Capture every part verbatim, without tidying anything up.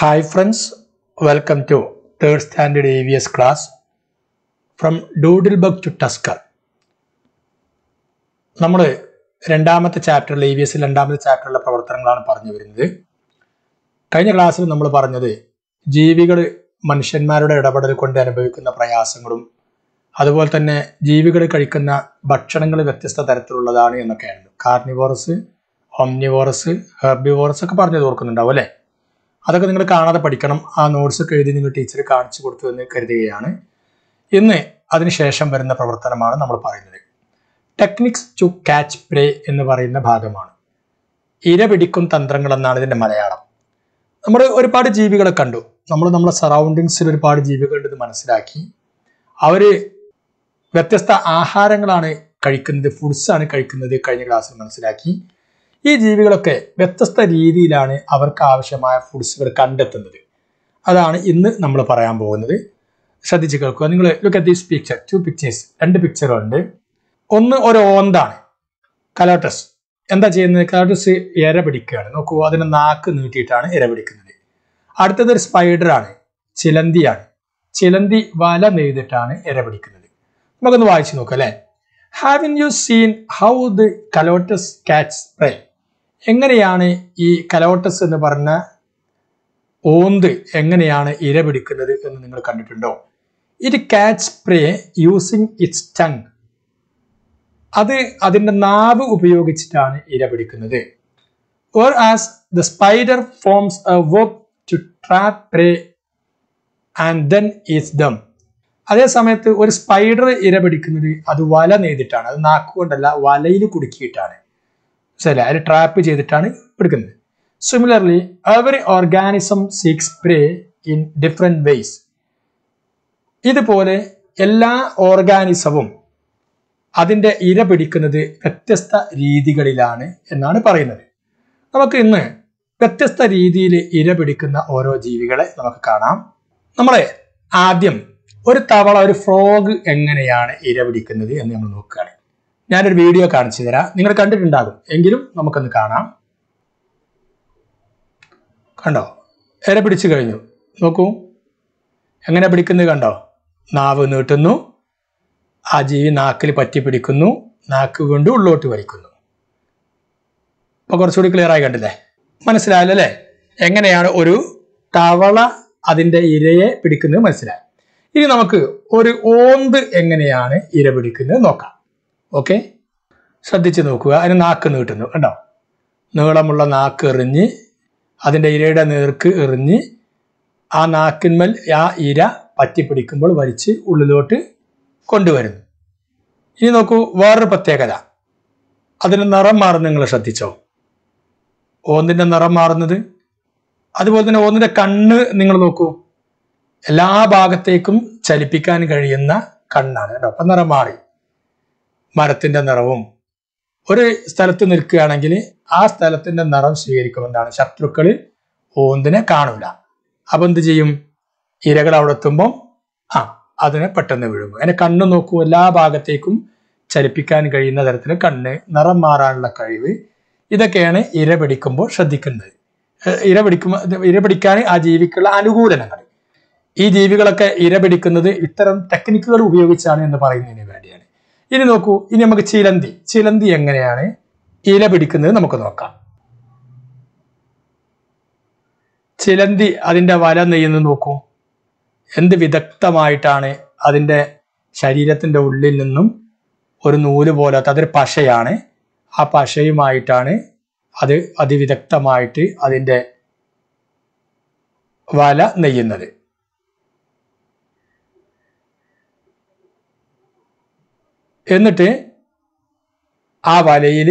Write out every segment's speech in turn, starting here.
Hi friends, welcome to third standard E V S class from Doodlebug to Tusker. നമ്മൾ രണ്ടാമത്തെ ചാപ്റ്ററിൽ E V S രണ്ടാമത്തെ ചാപ്റ്ററിലെ പ്രവർത്തനങ്ങളാണ് പറഞ്ഞു വരുന്നത്. കഴിഞ്ഞ ക്ലാസ്സിൽ നമ്മൾ പറഞ്ഞത് ജീവികൾ മനുഷ്യന്മാരുടെ ഇടപെടൽ കൊണ്ട് അനുഭവിക്കുന്ന പ്രയാസങ്ങളും അതുപോലെ തന്നെ ജീവികൾ കഴിക്കുന്ന ഭക്ഷണങ്ങൾ വ്യത്യസ്ത തരത്തിലുള്ളതാണ് എന്നൊക്കെയാണ്. കാർണിവോറസ്, ഓംനിവോറസ്, ഹെർബിവോറസ് ഒക്കെ പറഞ്ഞു ഓർക്കുന്നുണ്ടാവും അല്ലേ? അതൊക്കെ നിങ്ങൾ കാണാതെ പഠിക്കണം. ആ നോട്ട്സ് ഒക്കെ എഴുതി നിങ്ങൾ ടീച്ചർ കാണിച്ചു കൊടുത്തു എന്ന് കരുതുകയാണ്. ഇന്ന് അതിനുശേഷം വരുന്ന പ്രവർത്തനമാണ് നമ്മൾ പറയുന്നത് ടെക്നിക്സ് ടു ക്യാച്ച് പ്രേ എന്ന് പറയുന്ന ഭാഗമാണ്. ഇര പിടിക്കും തന്ത്രങ്ങൾ എന്നാണ് ഇതിൻ്റെ മലയാളം. നമ്മൾ ഒരുപാട് ജീവികളെ കണ്ടു. നമ്മൾ നമ്മുടെ സറൗണ്ടിങ്സിൽ ഒരുപാട് ജീവികളുടെ ഇത് മനസ്സിലാക്കി. അവർ വ്യത്യസ്ത ആഹാരങ്ങളാണ് കഴിക്കുന്നത്, ഫുഡ്സ് ആണ് കഴിക്കുന്നത് കഴിഞ്ഞ ക്ലാസ്സിൽ മനസ്സിലാക്കി. ഈ ജീവികളൊക്കെ വ്യത്യസ്ത രീതിയിലാണ് അവർക്ക് ആവശ്യമായ ഫുഡ്സുകൾ കണ്ടെത്തുന്നത്. അതാണ് ഇന്ന് നമ്മൾ പറയാൻ പോകുന്നത്. ശ്രദ്ധിച്ച് കേൾക്കുക. നിങ്ങൾ look at these picture, two pictures, രണ്ട് പിക്ചറുണ്ട്. ഒന്ന് ഒരു ഓന്താണ്, കലോട്ടസ്. എന്താ ചെയ്യുന്നത്? കലോട്ടസ് ഇര പിടിക്കുകയാണ്. നോക്കൂ, അതിന് നാക്ക് നീട്ടിയിട്ടാണ് ഇര പിടിക്കുന്നത്. അടുത്തത് ഒരു സ്പൈഡറാണ്, ചിലന്തിയാണ്. ചിലന്തി വല നെയ്തിട്ടാണ് ഇര പിടിക്കുന്നത്. നമുക്കൊന്ന് വായിച്ചു നോക്കാം അല്ലേ? Have you seen how the calotes catch prey? എങ്ങനെയാണ് ഈ കലോട്ടസ് എന്ന് പറഞ്ഞ ഓന്ത് എങ്ങനെയാണ് ഇര പിടിക്കുന്നത് എന്ന് നിങ്ങൾ കണ്ടിട്ടുണ്ടോ? It catch prey using its tongue. അത് അതിൻ്റെ നാവ് ഉപയോഗിച്ചിട്ടാണ് ഇര പിടിക്കുന്നത്. Or as the spider forms a web to trap prey and then eats them. അതേ സമയത്ത് ഒരു സ്പൈഡർ ഇര പിടിക്കുന്നത് അത് വല നെയ്തിട്ടാണ്. അത് നാക്കുകൊണ്ടല്ല, വലയിൽ കുടുക്കിയിട്ടാണ്. ശരി, അത് ട്രാപ്പ് ചെയ്തിട്ടാണ് പിടിക്കുന്നത്. Similarly every organism seeks prey in different ways. ഇതുപോലെ എല്ലാ ഓർഗാനിസവും അതിൻ്റെ ഇര പിടിക്കുന്നത് വ്യത്യസ്ത രീതികളിലാണ് എന്നാണ് പറയുന്നത്. നമുക്ക് ഇന്ന് വ്യത്യസ്ത രീതിയിൽ ഇര പിടിക്കുന്ന ഓരോ ജീവികളെ നമുക്ക് കാണാം. നമ്മളെ ആദ്യം ഒരു തവള, ഒരു ഫ്രോഗ് എങ്ങനെയാണ് ഇര പിടിക്കുന്നത് എന്ന് നമ്മൾ നോക്കുകയാണ്. ഞാനൊരു വീഡിയോ കാണിച്ചു തരാം, നിങ്ങൾ കണ്ടിട്ടുണ്ടാകും, എങ്കിലും നമുക്കൊന്ന് കാണാം. കണ്ടോ, ഇര പിടിച്ചു കഴിഞ്ഞു. നോക്കൂ എങ്ങനെ പിടിക്കുന്നത് കണ്ടോ. നാവ് നീട്ടുന്നു, ആ ജീവി നാക്കിൽ പറ്റി പിടിക്കുന്നു, നാക്ക് കൊണ്ട് ഉള്ളോട്ട് വലിക്കുന്നു. അപ്പൊ കുറച്ചുകൂടി ക്ലിയർ ആയി കണ്ടില്ലേ, മനസ്സിലായല്ലേ എങ്ങനെയാണ് ഒരു തവള അതിൻ്റെ ഇരയെ പിടിക്കുന്നത് മനസ്സിലായി. ഇനി നമുക്ക് ഒരു ഓന്ത് എങ്ങനെയാണ് ഇര പിടിക്കുന്നത് നോക്കാം. ഓക്കെ, ശ്രദ്ധിച്ച് നോക്കുക. അതിന് നാക്ക് നീട്ടുന്നു കണ്ടോ, നീളമുള്ള നാക്ക് എറിഞ്ഞ് അതിൻ്റെ ഇരയുടെ നേർക്ക് എറിഞ്ഞ് ആ നാക്കിന്മേൽ ആ ഇര പറ്റിപ്പിടിക്കുമ്പോൾ വലിച്ച് ഉള്ളിലോട്ട് കൊണ്ടുവരുന്നു. ഇനി നോക്കൂ വേറൊരു പ്രത്യേകത, അതിന് നിറം മാറുന്നത് നിങ്ങൾ ശ്രദ്ധിച്ചോ? ഓന്തിൻ്റെ നിറം മാറുന്നത്, അതുപോലെ തന്നെ ഓന്തിൻ്റെ കണ്ണ് നിങ്ങൾ നോക്കൂ, എല്ലാ ഭാഗത്തേക്കും ചലിപ്പിക്കാൻ കഴിയുന്ന കണ്ണാണ് കേട്ടോ. അപ്പം നിറം മാറി, മരത്തിൻ്റെ നിറവും ഒരു സ്ഥലത്ത് നിൽക്കുകയാണെങ്കിൽ ആ സ്ഥലത്തിൻ്റെ നിറം സ്വീകരിക്കുമെന്നാണ്. ശത്രുക്കൾ ഓന്തിനെ കാണൂല. അപ്പം എന്ത് ചെയ്യും? ഇരകൾ അവിടെ എത്തുമ്പം ആ അതിനെ പെട്ടെന്ന് വിഴുങ്ങും. അതിനെ കണ്ണ് നോക്കൂ, എല്ലാ ഭാഗത്തേക്കും ചലിപ്പിക്കാൻ കഴിയുന്ന തരത്തിൽ കണ്ണ്, നിറം മാറാനുള്ള കഴിവ്, ഇതൊക്കെയാണ് ഇര പിടിക്കുമ്പോൾ ശ്രദ്ധിക്കുന്നത്. ഇര പിടിക്കുമ്പോൾ ഇര പിടിക്കാൻ ആ ജീവിക്കുള്ള അനുകൂലനങ്ങൾ. ഈ ജീവികളൊക്കെ ഇര പിടിക്കുന്നത് ഇത്തരം ടെക്നിക്കുകൾ ഉപയോഗിച്ചാണ് എന്ന് പറയുന്നതിന് വേണ്ടിയാണ്. ഇനി നോക്കൂ, ഇനി നമുക്ക് ചിലന്തി, ചിലന്തി എങ്ങനെയാണ് ഇര പിടിക്കുന്നത് നമുക്ക് നോക്കാം. ചിലന്തി അതിൻ്റെ വല നെയ്യുന്നത് നോക്കൂ, എന്ത് വിദഗ്ധമായിട്ടാണ് അതിൻ്റെ ശരീരത്തിൻ്റെ ഉള്ളിൽ നിന്നും ഒരു നൂല് പോലത്തെ, അതൊരു പശയാണ്, ആ പശയുമായിട്ടാണ് അത് അതിവിദഗ്ധമായിട്ട് അതിൻ്റെ വല നെയ്യുന്നത്. എന്നിട്ട് ആ വലയിൽ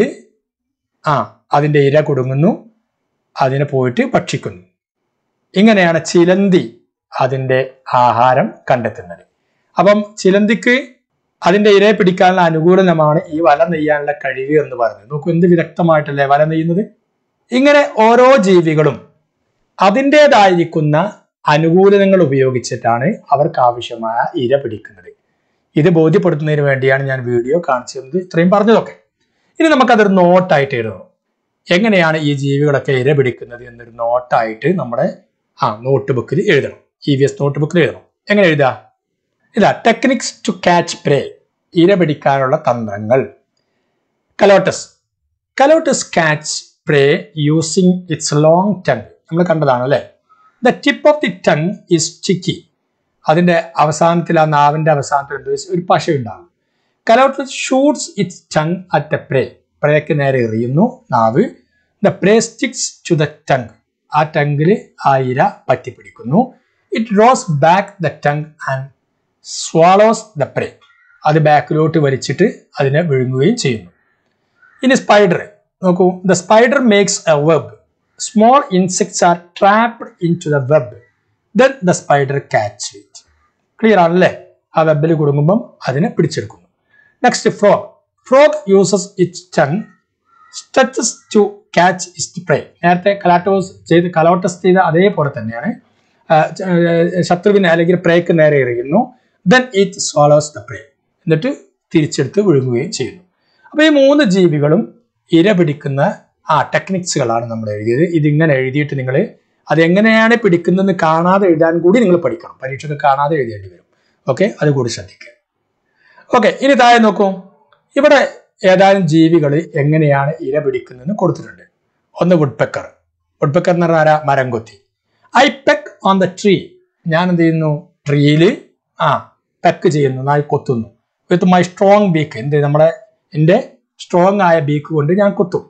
ആ അതിൻ്റെ ഇര കുടുങ്ങുന്നു, അതിനെ പോയിട്ട് ഭക്ഷിക്കുന്നു. ഇങ്ങനെയാണ് ചിലന്തി അതിൻ്റെ ആഹാരം കണ്ടെത്തുന്നത്. അപ്പം ചിലന്തിക്ക് അതിൻ്റെ ഇരയെ പിടിക്കാനുള്ള അനുകൂലമാണ് ഈ വല നെയ്യാനുള്ള കഴിവ് എന്ന് പറയുന്നത്. നോക്കൂ എന്ത് വിദഗ്ധമായിട്ടല്ലേ വല നെയ്യുന്നത്. ഇങ്ങനെ ഓരോ ജീവികളും അതിൻ്റേതായിരിക്കുന്ന അനുകൂലങ്ങൾ ഉപയോഗിച്ചിട്ടാണ് അവർക്ക് ആവശ്യമായ ഇര പിടിക്കുന്നത്. ഇത് ബോധ്യപ്പെടുത്തുന്നതിന് വേണ്ടിയാണ് ഞാൻ വീഡിയോ കാണിച്ചു തന്നത്, ഇത്രയും പറഞ്ഞതൊക്കെ. ഇനി നമുക്ക് അതൊരു നോട്ടായിട്ട് എഴുതാം. എങ്ങനെയാണ് ഈ ജീവികളൊക്കെ ഇര പിടിക്കുന്നത് എന്നൊരു നോട്ടായിട്ട് നമ്മുടെ ആ നോട്ട് ബുക്കിൽ എഴുതണം. ഇ വി എസ് നോട്ട് ബുക്കിൽ എഴുതണം. എങ്ങനെ എഴുതാ? ഇതാ, ടെക്നിക്സ് ടു ക്യാച്ച് പ്രേ, ഇര പിടിക്കാനുള്ള തന്ത്രങ്ങൾ. കലോട്ടസ് കലോട്ടസ് catch prey using its long tongue. നമ്മൾ കണ്ടതാണ് അല്ലേ? The tip of the tongue is sticky. അതിൻ്റെ അവസാനത്തിൽ, ആ നാവിൻ്റെ അവസാനത്തിൽ എന്ത് ഒരു പശയുണ്ടാകും. കലോട്ടസ് shoots its tongue at the prey. പ്രേക്ക് നേരെ എറിയുന്നു നാവ്. The prey sticks to the tongue. ആ ടങ്ങിൽ ആ ഇര പറ്റിപ്പിടിക്കുന്നു. It rose back the tongue and swallows the prey. അത് ബാക്കിലോട്ട് വലിച്ചിട്ട് അതിനെ വിഴുങ്ങുകയും ചെയ്യുന്നു. ഇനി സ്പൈഡർ നോക്കൂ. The spider makes a web. Small insects are trapped into the web. Then the spider catch it. Clear ആണല്ലേ? ആ വെബിൽ കുടുങ്ങുമ്പം അതിനെ പിടിച്ചെടുക്കുന്നു. Next frog. Frog uses its tongue stretches to catch its prey. നേരത്തെ calotes ചെയ്ത് കലോട്ടസ് ചെയ്ത അതേപോലെ തന്നെയാണ്. ശത്രുവിനെ അല്ലെങ്കിൽ പ്രേക്ക് നേരെ എറിയുന്നു. Then it swallows the prey. എന്നിട്ട് തിരിച്ചെടുത്ത് വിഴുങ്ങുകയും ചെയ്യുന്നു. അപ്പോൾ ഈ മൂന്ന് ജീവികളും ഇര പിടിക്കുന്ന ആ ടെക്നിക്സുകളാണ് നമ്മൾ എഴുതിയത്. ഇതിങ്ങനെ എഴുതിയിട്ട് നിങ്ങൾ അതെങ്ങനെയാണ് പിടിക്കുന്നതെന്ന് കാണാതെ എഴുതാൻ കൂടി നിങ്ങൾ പഠിക്കണം. പരീക്ഷയ്ക്ക് കാണാതെ എഴുതേണ്ടി വരും. ഓക്കെ, അതുകൂടി ശ്രദ്ധിക്കുക. ഓക്കെ, ഇനി താഴെ നോക്കൂ. ഇവിടെ ഏതാനും ജീവികൾ എങ്ങനെയാണ് ഇര പിടിക്കുന്നതെന്ന് കൊടുത്തിട്ടുണ്ട്. ഒന്ന് വുഡ്പെക്കർ. വുഡ്പെക്കർ എന്ന് പറഞ്ഞാൽ ആരാ? മരം കൊത്തി. I peck on the tree. ഞാൻ എന്ത് ചെയ്യുന്നു? ട്രീയിൽ ആ പെക്ക് ചെയ്യുന്നു, നായി കൊത്തുന്നു. With my strong beak. എന്ത്? നമ്മുടെ എൻ്റെ സ്ട്രോങ് ആയ ബീക്ക് കൊണ്ട് ഞാൻ കുത്തും.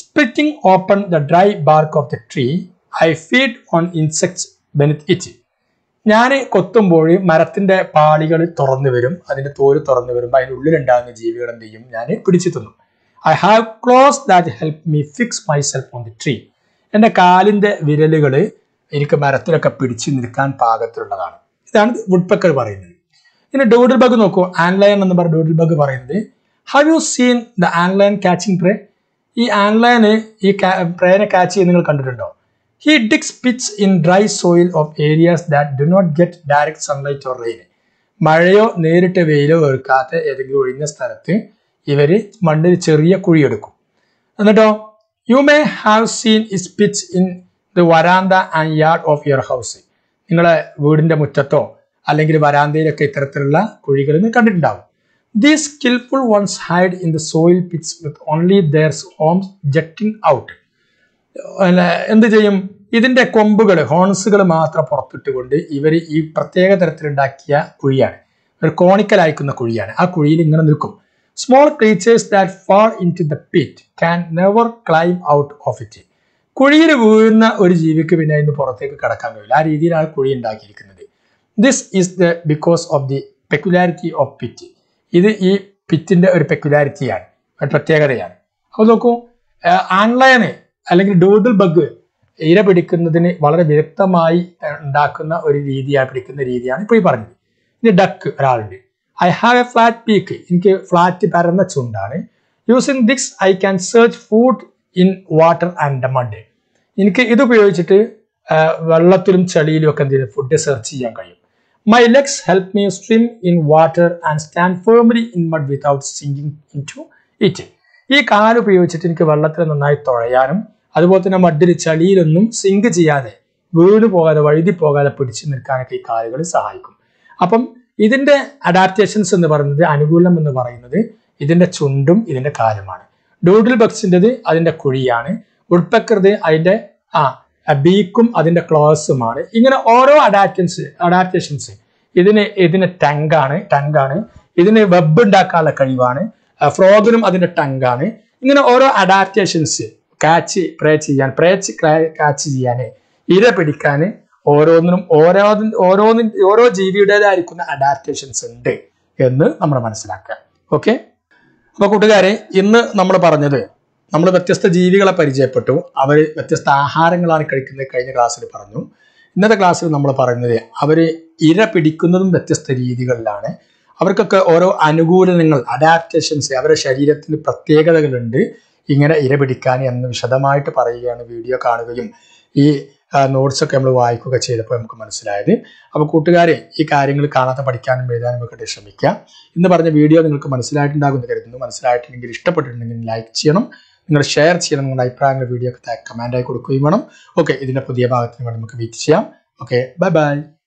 Splitting open the dry bark of the tree. I feed on insects beneath it. ഞാൻ കൊത്തുമ്പോൾ മരത്തിൻ്റെ പാളികൾ തുറന്നു വരും. അതിൻ്റെ തോല് തുറന്നു വരുമ്പോൾ അതിനുള്ളിലുണ്ടാകുന്ന ജീവികൾ എന്ത് ചെയ്യും? ഞാൻ പിടിച്ചു തിന്നും. I have claws that help me fix myself on the tree. എൻ്റെ കാലിൻ്റെ വിരലുകൾ എനിക്ക് മരത്തിലൊക്കെ പിടിച്ചു നിൽക്കാൻ പാകത്തിലുള്ളതാണ്. ഇതാണ് വുഡ്പെക്കർ പറയുന്നത്. പിന്നെ ഡൂഡിൽബഗ് നോക്കൂ. ആൻലൈൻ എന്ന് പറഞ്ഞ ഡൂഡിൽബഗ് പറയുന്നത്, have you seen the antlion catching prey. ഈ ആൻലൈന് ഈ പ്രേനെ ക്യാച്ച് ചെയ്യുന്നത് നിങ്ങൾ കണ്ടിട്ടുണ്ടോ? He digs pits in dry soil of areas that do not get direct sunlight or rain. മഴയോ നേരിട്ട് വെയിലോ വെറുക്കാത്ത ഏതെങ്കിലും ഒഴിഞ്ഞ സ്ഥലത്ത് ഇവർ മണ്ണിൽ ചെറിയ കുഴിയെടുക്കും. എന്നിട്ടോ, you may have seen its pits in the വരാന്ത and yard of your house. നിങ്ങളെ വീടിൻ്റെ മുറ്റത്തോ അല്ലെങ്കിൽ വരാന്തയിലൊക്കെ ഇത്തരത്തിലുള്ള കുഴികൾ നിങ്ങൾ കണ്ടിട്ടുണ്ടാവും. These skillful ones hide in the soil pits with only their horns jutting out. എന്ത് ചെയ്യും? ഇതിൻ്റെ കൊമ്പുകൾ, ഹോൺസുകൾ മാത്രം പുറത്തിട്ടുകൊണ്ട് ഇവർ ഈ പ്രത്യേക തരത്തിലുണ്ടാക്കിയ കുഴിയാണ്, ഒരു കോണിക്കലായിരിക്കുന്ന കുഴിയാണ്. ആ കുഴിയിൽ ഇങ്ങനെ നിൽക്കും. Small creatures that fall into the pit can never climb out of it. കുഴിയിൽ വീഴുന്ന ഒരു ജീവിക്ക് പിന്നെ അതിന് പുറത്തേക്ക് കടക്കാൻ കഴിയില്ല. ആ രീതിയിലാണ് കുഴി ഉണ്ടാക്കിയിരിക്കുന്നത്. This is the because of the peculiarity of pit. ഇത് ഈ പിറ്റിൻ്റെ ഒരു പെക്യുലാരിറ്റിയാണ്, ഒരു പ്രത്യേകതയാണ്. അപ്പോൾ നോക്കൂ, ആൺലയന് അല്ലെങ്കിൽ ഡൂഡിൽ ബഗ് ഇര പിടിക്കുന്നതിന് വളരെ വിദഗ്ധമായി ഉണ്ടാക്കുന്ന ഒരു രീതിയാണ്, പിടിക്കുന്ന രീതിയാണ് ഇപ്പോൾ ഈ പറഞ്ഞത്. ഇനി ഡക്ക് ഒരാളുണ്ട്. I have a flat peak. എനിക്ക് ഫ്ലാറ്റ് പരന്ന ചുണ്ടാണ്. Using this I can search food in water and mud. എനിക്ക് ഇത് ഉപയോഗിച്ചിട്ട് വെള്ളത്തിലും ചെളിയിലും ഒക്കെ എന്ത് ചെയ്ത് ഫുഡ് സെർച്ച് ചെയ്യാൻ കഴിയും. My legs help me swim in water and stand firmly in mud without sinking into it. ഈ കാല് ഉപയോഗിച്ചിട്ട് എനിക്ക് വെള്ളത്തിൽ നന്നായി തുഴയാനും അതുപോലെ തന്നെ മഡിൽ ചളിയിലൊന്നും സിങ്ക് ചെയ്യാതെ, വീട് പോകാതെ, വഴുതി പോകാതെ പിടിച്ചു നിൽക്കാനൊക്കെ ഈ കാലുകൾ സഹായിക്കും. അപ്പം ഇതിൻ്റെ അഡാപ്റ്റേഷൻസ് എന്ന് പറയുന്നത്, അനുകൂലം എന്ന് പറയുന്നത് ഇതിൻ്റെ ചുണ്ടും ഇതിൻ്റെ കാലുമാണ്. ഡൂഡിൽ ബക്സിൻ്റെത് അതിൻ്റെ കുഴിയാണ്. വുഡ്പെക്കർത് അതിൻ്റെ ആ ബീക്കും അതിൻ്റെ ക്ലോസുമാണ്. ഇങ്ങനെ ഓരോ അഡാപ്റ്റൻസ് അഡാപ്റ്റേഷൻസ് ഇതിന് ഇതിന് ടങ്കാണ് ടങ്കാണ് ഇതിന് വെബ് ഉണ്ടാക്കാനുള്ള കഴിവാണ്. ഫ്രോഗിനും അതിൻ്റെ ടങ്കാണ്. ഇങ്ങനെ ഓരോ അഡാപ്റ്റേഷൻസ് ക്യാച്ച് പ്രേ ചെയ്യാൻ പ്രേച്ച് ക്യാച്ച് ചെയ്യാൻ ഇര പിടിക്കാൻ ഓരോന്നിനും ഓരോ ഓരോന്നും ഓരോ ജീവിയുടേതായിരിക്കുന്ന അഡാപ്റ്റേഷൻസ് ഉണ്ട് എന്ന് നമ്മൾ മനസ്സിലാക്കുക. ഓക്കെ, അപ്പോൾ കൂട്ടുകാരെ, ഇന്ന് നമ്മൾ പറഞ്ഞത്, നമ്മൾ വ്യത്യസ്ത ജീവികളെ പരിചയപ്പെട്ടു. അവർ വ്യത്യസ്ത ആഹാരങ്ങളാണ് കഴിക്കുന്നത്, കഴിഞ്ഞ ക്ലാസ്സിൽ പറഞ്ഞു. ഇന്നത്തെ ക്ലാസ്സിൽ നമ്മൾ പറയുന്നത്, അവർ ഇര പിടിക്കുന്നതും വ്യത്യസ്ത രീതികളിലാണ്. അവർക്കൊക്കെ ഓരോ അനുകൂലങ്ങൾ, അഡാപ്റ്റേഷൻസ്, അവരുടെ ശരീരത്തിന് പ്രത്യേകതകളുണ്ട് ഇങ്ങനെ ഇര പിടിക്കാൻ എന്ന് വിശദമായിട്ട് പറയുകയാണ്. വീഡിയോ കാണുകയും ഈ notes ഒക്കെ നമ്മൾ വായിക്കുകയൊക്കെ ചെയ്തപ്പോൾ നമുക്ക് മനസ്സിലായത്. അപ്പോൾ കൂട്ടുകാരെ ഈ കാര്യങ്ങൾ കാണാതെ പഠിക്കാനും എഴുതാനും ഒക്കെ ശ്രമിക്കുക. ഇന്ന് പറഞ്ഞ വീഡിയോ നിങ്ങൾക്ക് മനസ്സിലായിട്ടുണ്ടാകുമെന്ന് കരുതുന്നു. മനസ്സിലായിട്ടുണ്ടെങ്കിൽ ഇഷ്ടപ്പെട്ടിട്ടുണ്ടെങ്കിൽ ലൈക്ക് ചെയ്യണം. നിങ്ങൾ ഷെയർ ചെയ്യണം. നിങ്ങളുടെ അഭിപ്രായങ്ങൾ വീഡിയോ ഒക്കെ കമൻ്റായി കൊടുക്കുകയും വേണം. ഓക്കെ, ഇതിൻ്റെ പുതിയ ഭാഗത്തിന് വേണ്ടി നമുക്ക് വെയിറ്റ് ചെയ്യാം. Okay, bye by.